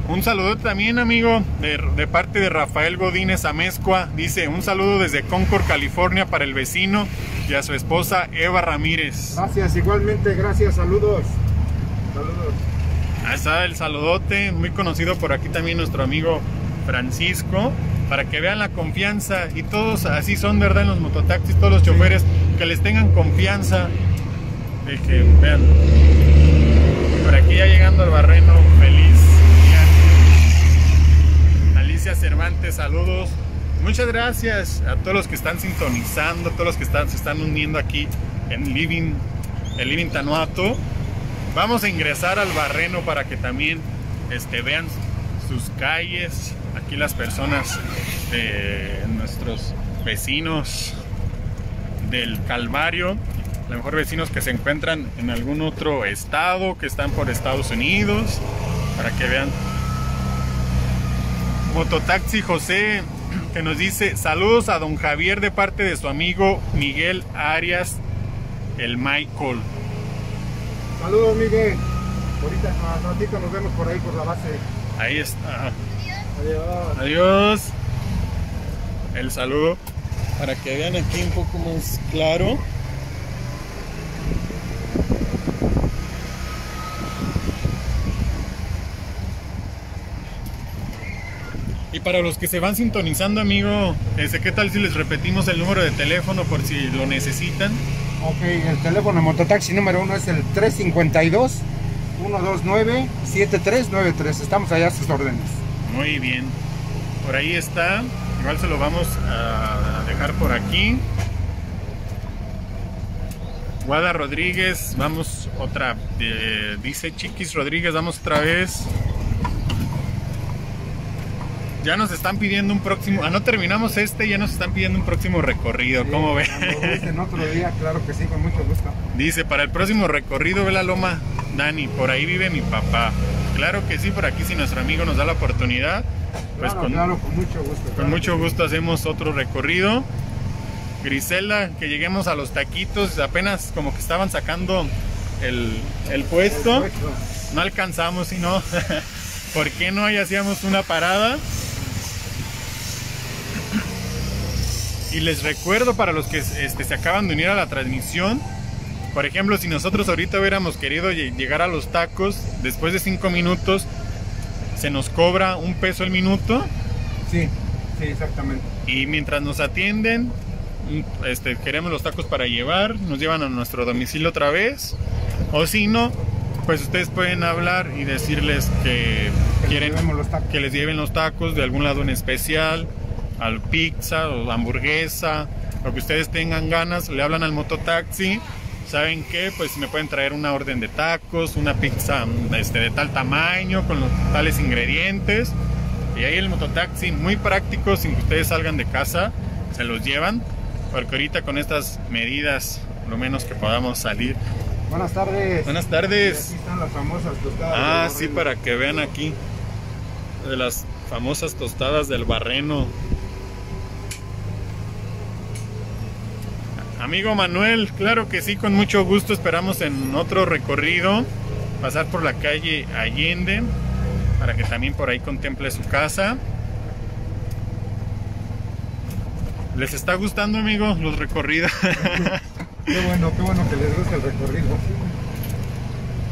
Un saludo también, amigo, de, de parte de Rafael Godínez Amezcua. Dice, un saludo desde Concord, California, para el vecino y a su esposa Eva Ramírez. Gracias, igualmente, gracias, saludos. Saludos. Ahí está el saludote, muy conocido por aquí también nuestro amigo Francisco. Para que vean la confianza, y todos así son, ¿verdad? En los mototaxis, todos los choferes, que les tengan confianza. De que, vean, por aquí ya llegando al Barreno, feliz. Cervantes, saludos, muchas gracias a todos los que están sintonizando, a todos los que están, se están uniendo aquí en Living, el Living Tanhuato. Vamos a ingresar al Barreno para que también este, vean sus calles, aquí las personas de nuestros vecinos del Calvario, a lo mejor vecinos que se encuentran en algún otro estado, que están por Estados Unidos, para que vean. Mototaxi José, que nos dice saludos a don Javier de parte de su amigo Miguel Arias, el Michael. Saludos, Miguel. Ahorita a ratito nos vemos por ahí por la base. Ahí está. Adiós. Adiós. El saludo. Para que vean aquí un poco más claro. Y para los que se van sintonizando, amigo, ¿qué tal si les repetimos el número de teléfono por si lo necesitan? Ok, el teléfono Mototaxi número uno es el tres cinco dos, uno dos nueve, siete tres nueve tres. Estamos allá a sus órdenes. Muy bien. Por ahí está. Igual se lo vamos a dejar por aquí. Guada Rodríguez, vamos otra. Eh, dice Chiquis Rodríguez, vamos otra vez. Ya nos están pidiendo un próximo... Ah, no terminamos este, ya nos están pidiendo un próximo recorrido, sí, ¿cómo ves? En otro día, claro que sí, con mucho gusto. Dice, para el próximo recorrido, ve la loma, Dani, por ahí vive mi papá. Claro que sí, por aquí si nuestro amigo nos da la oportunidad, pues claro, con, claro, con mucho gusto. Con claro mucho gusto hacemos otro recorrido. Grisela, que lleguemos a los taquitos, apenas como que estaban sacando el, el puesto. El puesto. No alcanzamos, si no. ¿Por qué no ahí hacíamos una parada? Y les recuerdo para los que este, se acaban de unir a la transmisión, por ejemplo, si nosotros ahorita hubiéramos querido llegar a los tacos, después de cinco minutos, ¿se nos cobra un peso el minuto? Sí, sí, exactamente. Y mientras nos atienden, este, queremos los tacos para llevar, nos llevan a nuestro domicilio otra vez, o si no, pues ustedes pueden hablar y decirles que, que quieren los tacos, que les lleven los tacos de algún lado en especial, al pizza o hamburguesa, lo que ustedes tengan ganas, le hablan al mototaxi, ¿saben qué? Pues me pueden traer una orden de tacos, una pizza este, de tal tamaño, con los tales ingredientes, y ahí el mototaxi, muy práctico, sin que ustedes salgan de casa, se los llevan, porque ahorita con estas medidas, lo menos que podamos salir Buenas tardes. Buenas tardes. Aquí están las famosas tostadas. Ah, sí, para que vean aquí. De las famosas tostadas del Barreno. Amigo Manuel, claro que sí, con mucho gusto. Esperamos en otro recorrido pasar por la calle Allende, para que también por ahí contemple su casa. ¿Les está gustando, amigo, los recorridos? Qué bueno, qué bueno que les gusta el recorrido.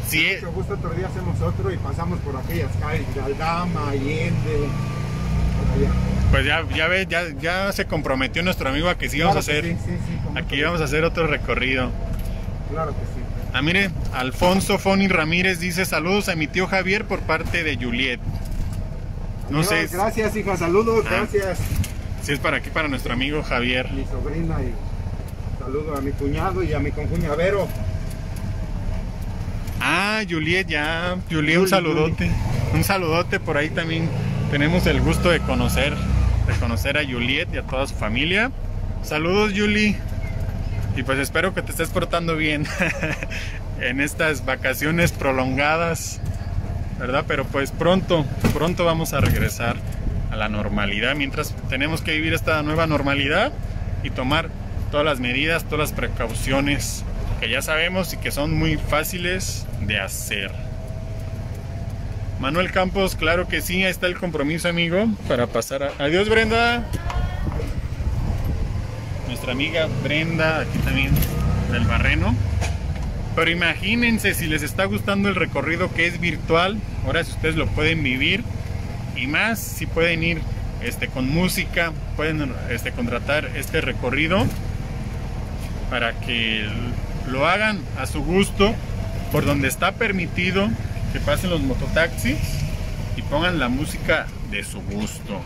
Sí. Con mucho gusto, otro día hacemos otro y pasamos por aquellas calles de Aldama, Allende. Pues ya, ya ves, ya, ya se comprometió nuestro amigo a que sí íbamos claro a hacer. Sí, sí, sí, aquí íbamos a hacer otro recorrido. Claro que sí. Ah, mire, Alfonso Foni Ramírez dice saludos a mi tío Javier por parte de Juliet. No Dios, sé. Gracias, hija, saludos, ah, gracias. Sí, es para aquí, para nuestro amigo Javier. Mi sobrina y... Saludo a mi cuñado y a mi concuñavero. Ah, Juliet, ya. Juliet, un saludote. Un saludote por ahí también. Tenemos el gusto de conocer, de conocer a Juliet y a toda su familia. Saludos, Julie. Y pues espero que te estés portando bien en estas vacaciones prolongadas, ¿verdad? Pero pues pronto, pronto vamos a regresar a la normalidad. Mientras tenemos que vivir esta nueva normalidad y tomar todas las medidas, todas las precauciones que ya sabemos y que son muy fáciles de hacer. Manuel Campos, claro que sí, ahí está el compromiso, amigo, para pasar a... Adiós, Brenda. Nuestra amiga Brenda, aquí también del Barreno. Pero imagínense, si les está gustando el recorrido que es virtual, ahora si ustedes lo pueden vivir, y más si pueden ir este, con música, pueden este, contratar este recorrido para que lo hagan a su gusto, por donde está permitido que pasen los mototaxis y pongan la música de su gusto.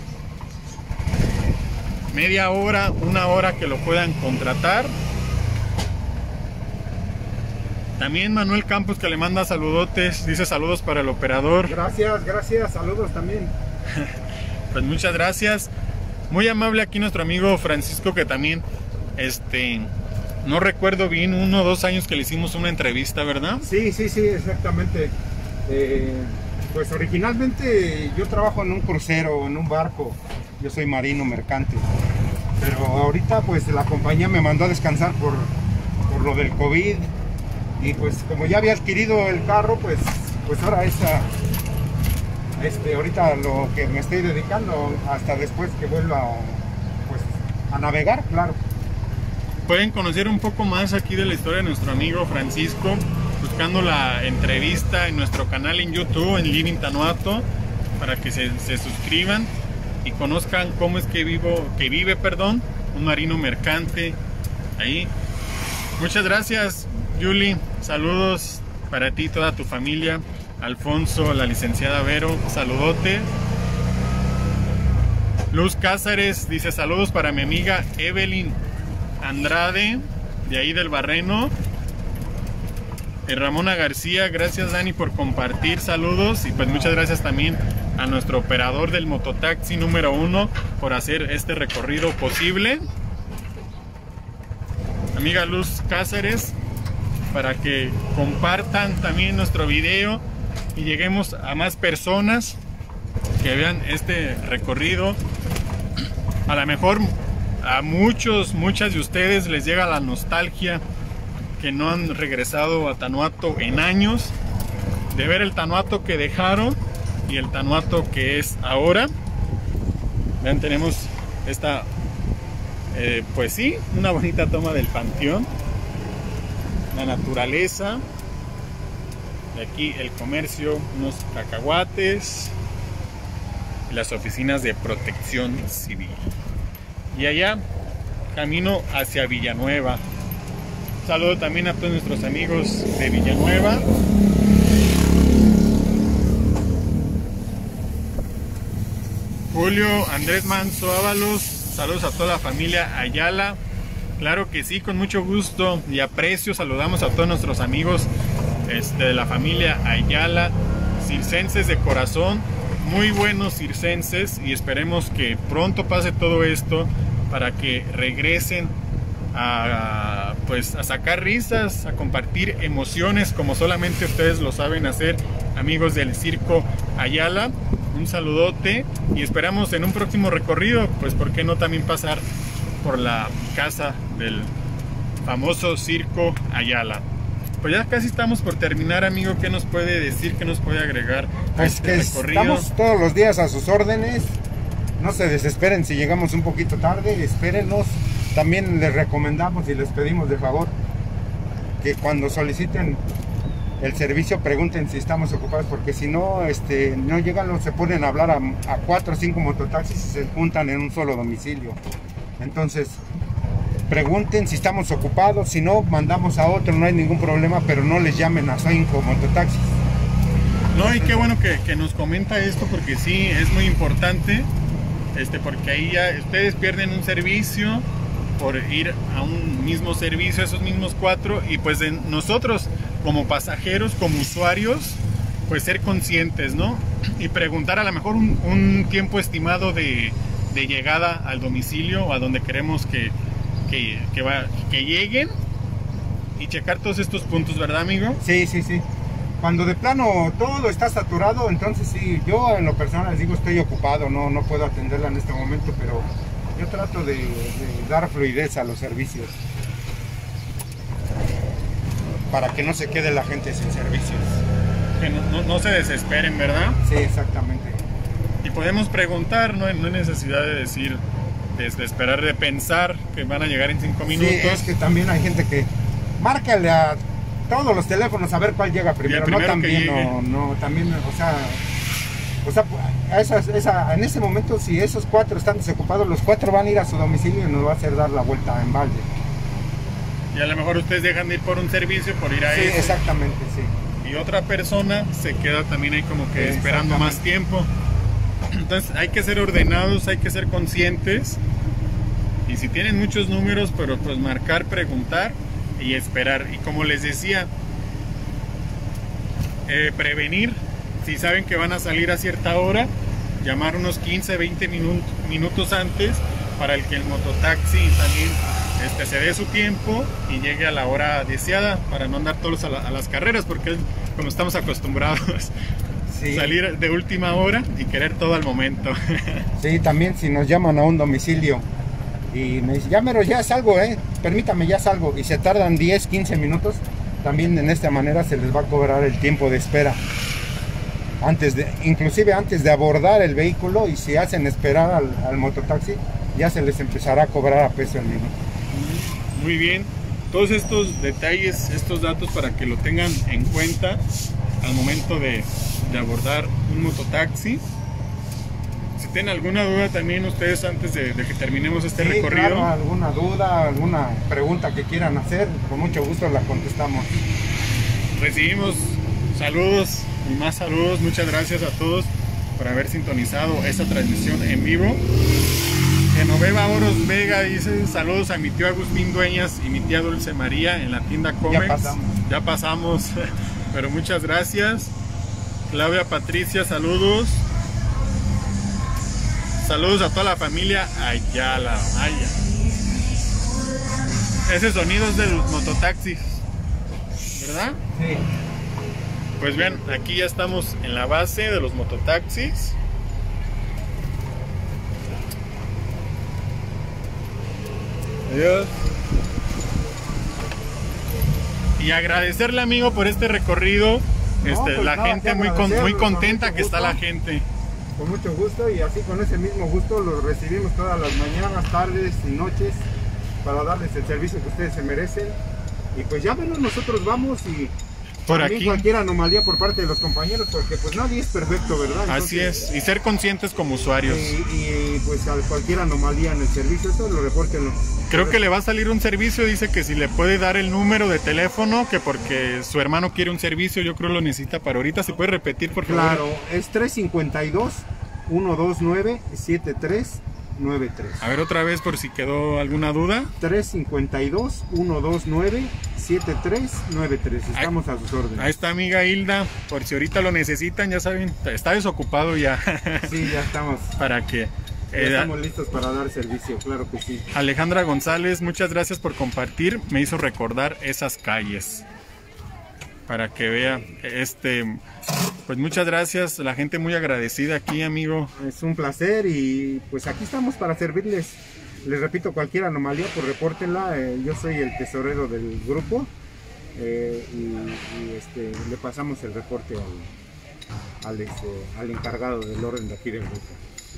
Media hora, una hora que lo puedan contratar. También Manuel Campos, que le manda saludotes, dice saludos para el operador. Gracias, gracias, saludos también. Pues muchas gracias. Muy amable aquí nuestro amigo Francisco, que también este... No recuerdo bien, uno o dos años que le hicimos una entrevista, ¿verdad? Sí, sí, sí, exactamente. Eh, pues originalmente yo trabajo en un crucero, en un barco. Yo soy marino mercante. Pero ahorita pues la compañía me mandó a descansar por, por lo del COVID. Y pues como ya había adquirido el carro, pues, pues ahora esa, este, ahorita lo que me estoy dedicando hasta después que vuelva pues, a navegar, claro. Pueden conocer un poco más aquí de la historia de nuestro amigo Francisco buscando la entrevista en nuestro canal en YouTube, en Living Tanhuato, para que se, se suscriban y conozcan cómo es que vivo, que vive, perdón, un marino mercante ahí. Muchas gracias, Yuli. Saludos para ti y toda tu familia. Alfonso, la licenciada Vero, saludote. Luz Cáceres dice saludos para mi amiga Evelyn Andrade, de ahí del Barreno. eh, Ramona García, gracias Dani por compartir, saludos. Y pues muchas gracias también a nuestro operador del mototaxi número uno por hacer este recorrido posible. Amiga Luz Cáceres, para que compartan también nuestro video y lleguemos a más personas que vean este recorrido. A lo mejor a muchos, muchas de ustedes les llega la nostalgia, que no han regresado a Tanhuato en años, de ver el Tanhuato que dejaron y el Tanhuato que es ahora. Vean, tenemos esta, eh, pues sí, una bonita toma del panteón, la naturaleza, y aquí el comercio, unos cacahuates y las oficinas de protección civil. Y allá, camino hacia Villanueva. Saludo también a todos nuestros amigos de Villanueva. Julio Andrés Manso Ábalos, saludos a toda la familia Ayala. Claro que sí, con mucho gusto y aprecio saludamos a todos nuestros amigos este, de la familia Ayala, circenses de corazón. Muy buenos circenses, y esperemos que pronto pase todo esto para que regresen a, pues, a sacar risas, a compartir emociones como solamente ustedes lo saben hacer, amigos del Circo Ayala. Un saludote y esperamos en un próximo recorrido, pues por qué no también pasar por la casa del famoso Circo Ayala. Pues ya casi estamos por terminar, amigo. ¿Qué nos puede decir? ¿Qué nos puede agregar? Pues este que recorrido? Estamos todos los días a sus órdenes. No se desesperen si llegamos un poquito tarde, espérenos. También les recomendamos y les pedimos de favor que cuando soliciten el servicio pregunten si estamos ocupados, porque si no, este, no llegan, no se ponen a hablar a, a cuatro o cinco mototaxis y se juntan en un solo domicilio. Entonces pregunten si estamos ocupados, si no, mandamos a otro, no hay ningún problema, pero no les llamen a cinco mototaxis. No, y qué bueno que, que nos comenta esto, porque sí, es muy importante, este, porque ahí ya ustedes pierden un servicio por ir a un mismo servicio, esos mismos cuatro, y pues de nosotros como pasajeros, como usuarios, pues ser conscientes, ¿no? Y preguntar a lo mejor un, un tiempo estimado de, de llegada al domicilio o a donde queremos que, que, que, va, que lleguen, y checar todos estos puntos, ¿verdad, amigo? Sí, sí, sí. Cuando de plano todo está saturado, entonces sí, yo en lo personal les digo, estoy ocupado, no, no puedo atenderla en este momento, pero yo trato de, de dar fluidez a los servicios, para que no se quede la gente sin servicios. Que no, no, no se desesperen, ¿verdad? Sí, exactamente. Y podemos preguntar, no, no hay necesidad de decir, de, de esperar, de pensar que van a llegar en cinco minutos. Sí, es que también hay gente que márcale a todos los teléfonos a ver cuál llega primero. primero no, también, no, no, también, o sea, o sea esas, esa, en ese momento, si esos cuatro están desocupados, los cuatro van a ir a su domicilio y nos va a hacer dar la vuelta en balde. Y a lo mejor ustedes dejan de ir por un servicio por ir a sí, ese. Exactamente, sí. Y otra persona se queda también ahí como que sí, esperando más tiempo. Entonces hay que ser ordenados, hay que ser conscientes. Y si tienen muchos números, pero pues marcar, preguntar y esperar. Y como les decía, eh, prevenir. Si saben que van a salir a cierta hora, llamar unos quince, veinte minutos, minutos antes para el que el mototaxi también... Este, se dé su tiempo y llegue a la hora deseada, para no andar todos a, la, a las carreras, porque es como estamos acostumbrados, sí. Salir de última hora y querer todo al momento. Sí, también si nos llaman a un domicilio y me dicen, ya mero, ya salgo, eh, permítame, ya salgo, y se tardan diez, quince minutos, también en esta manera se les va a cobrar el tiempo de espera, antes de, inclusive antes de abordar el vehículo, y si hacen esperar al, al mototaxi, ya se les empezará a cobrar a peso el minuto. Muy bien, todos estos detalles, estos datos para que lo tengan en cuenta al momento de, de abordar un mototaxi. Si tienen alguna duda también ustedes antes de, de que terminemos este sí, recorrido. Claro, alguna duda, alguna pregunta que quieran hacer, con mucho gusto la contestamos. Recibimos saludos y más saludos, muchas gracias a todos por haber sintonizado esta transmisión en vivo. Genoveva Oros Vega dice, saludos a mi tío Agustín Dueñas y mi tía Dulce María en la tienda Comex. Ya pasamos. Ya pasamos, pero muchas gracias. Claudia Patricia, saludos. Saludos a toda la familia Ayala. Maya. Ese sonido es de los mototaxis, ¿verdad? Sí. Pues bien, aquí ya estamos en la base de los mototaxis. Adiós. Y agradecerle, amigo, por este recorrido. No, este, pues la nada, gente muy, con, muy contenta con que gusto, está la gente. Con mucho gusto, y así con ese mismo gusto los recibimos todas las mañanas, tardes y noches para darles el servicio que ustedes se merecen. Y pues ya menos nosotros vamos y por aquí cualquier anomalía por parte de los compañeros, porque pues nadie es perfecto, ¿verdad? Entonces, así es, y ser conscientes como usuarios. Y, y pues cualquier anomalía en el servicio, eso lo repórtenlo. Creo que le va a salir un servicio, dice que si le puede dar el número de teléfono, que porque su hermano quiere un servicio, yo creo lo necesita para ahorita. ¿Se puede repetir, por favor? Claro, es tres cinco dos, uno dos nueve, siete tres nueve tres. A ver otra vez por si quedó alguna duda. tres cinco dos, uno dos nueve, siete tres nueve tres. Estamos ahí, a sus órdenes. Ahí está, amiga Hilda, por si ahorita lo necesitan, ya saben, está desocupado ya. Sí, ya estamos. Para que Ya estamos listos para dar servicio, claro que sí. Alejandra González, muchas gracias por compartir. Me hizo recordar esas calles. Para que vea, este, pues muchas gracias, la gente muy agradecida aquí, amigo. Es un placer y pues aquí estamos para servirles. Les repito, cualquier anomalía, pues repórtenla. Eh, yo soy el tesorero del grupo eh, y, y este, le pasamos el reporte al, al, este, al encargado del orden de aquí del grupo.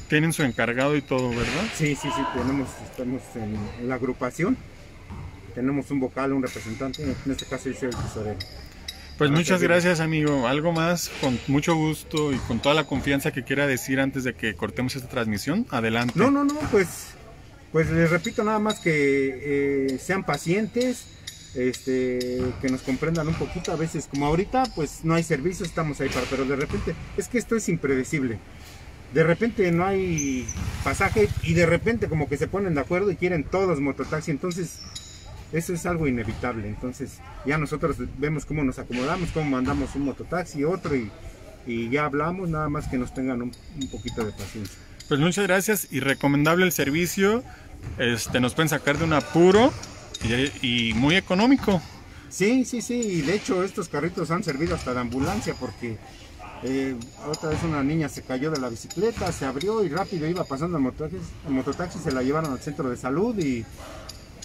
Tienen su encargado y todo, ¿verdad? Sí, sí, sí, tenemos, estamos en, en la agrupación, tenemos un vocal, un representante, en este caso yo soy el tesorero. Pues muchas gracias, amigo. Algo más, con mucho gusto y con toda la confianza que quiera decir antes de que cortemos esta transmisión. Adelante. No, no, no, pues, pues les repito nada más que eh, sean pacientes, este, que nos comprendan un poquito. A veces, como ahorita, pues no hay servicio, estamos ahí para, pero de repente, es que esto es impredecible. De repente no hay pasaje y de repente como que se ponen de acuerdo y quieren todos mototaxi, entonces... Eso es algo inevitable, entonces ya nosotros vemos cómo nos acomodamos, cómo mandamos un mototaxi, otro y, y ya hablamos, nada más que nos tengan un, un poquito de paciencia. Pues muchas gracias y recomendable el servicio, este, nos pueden sacar de un apuro y, y muy económico. Sí, sí, sí, y de hecho estos carritos han servido hasta de ambulancia porque eh, otra vez una niña se cayó de la bicicleta, se abrió y rápido iba pasando el mototaxi, el mototaxi se la llevaron al centro de salud y...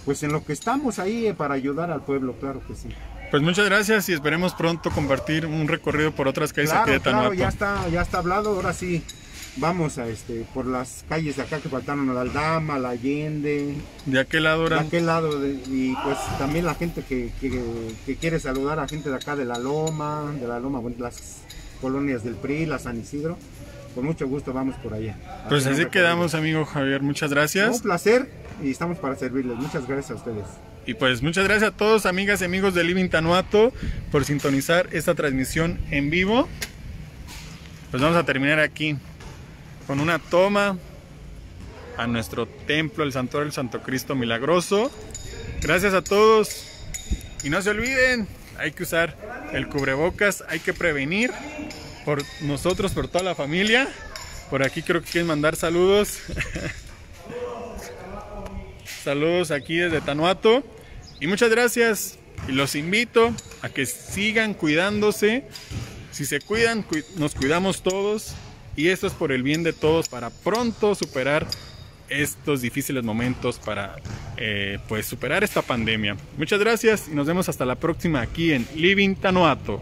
Pues en lo que estamos ahí para ayudar al pueblo, claro que sí. Pues muchas gracias y esperemos pronto compartir un recorrido por otras calles claro, aquí de Tanhuato. Claro, ya está, ya está hablado, ahora sí vamos a este por las calles de acá que faltaron, la Aldama, la Allende. ¿De aquel lado ahora? De aquel lado, de, y pues también la gente que, que, que quiere saludar a gente de acá de la Loma, de la Loma, bueno, las colonias del P R I, la San Isidro. Con mucho gusto vamos por allá. Pues así quedamos, amigo Javier, muchas gracias. Un placer y estamos para servirles. Muchas gracias a ustedes. Y pues muchas gracias a todos, amigas y amigos de Living Tanhuato, por sintonizar esta transmisión en vivo. Pues vamos a terminar aquí con una toma a nuestro templo, el Santuario del Santo Cristo Milagroso. Gracias a todos y no se olviden, hay que usar el cubrebocas, hay que prevenir. Por nosotros, por toda la familia. Por aquí creo que quieren mandar saludos. Saludos aquí desde Tanhuato. Y muchas gracias. Y los invito a que sigan cuidándose. Si se cuidan, cu nos cuidamos todos. Y esto es por el bien de todos. Para pronto superar estos difíciles momentos. Para eh, pues superar esta pandemia. Muchas gracias. Y nos vemos hasta la próxima aquí en Living Tanhuato.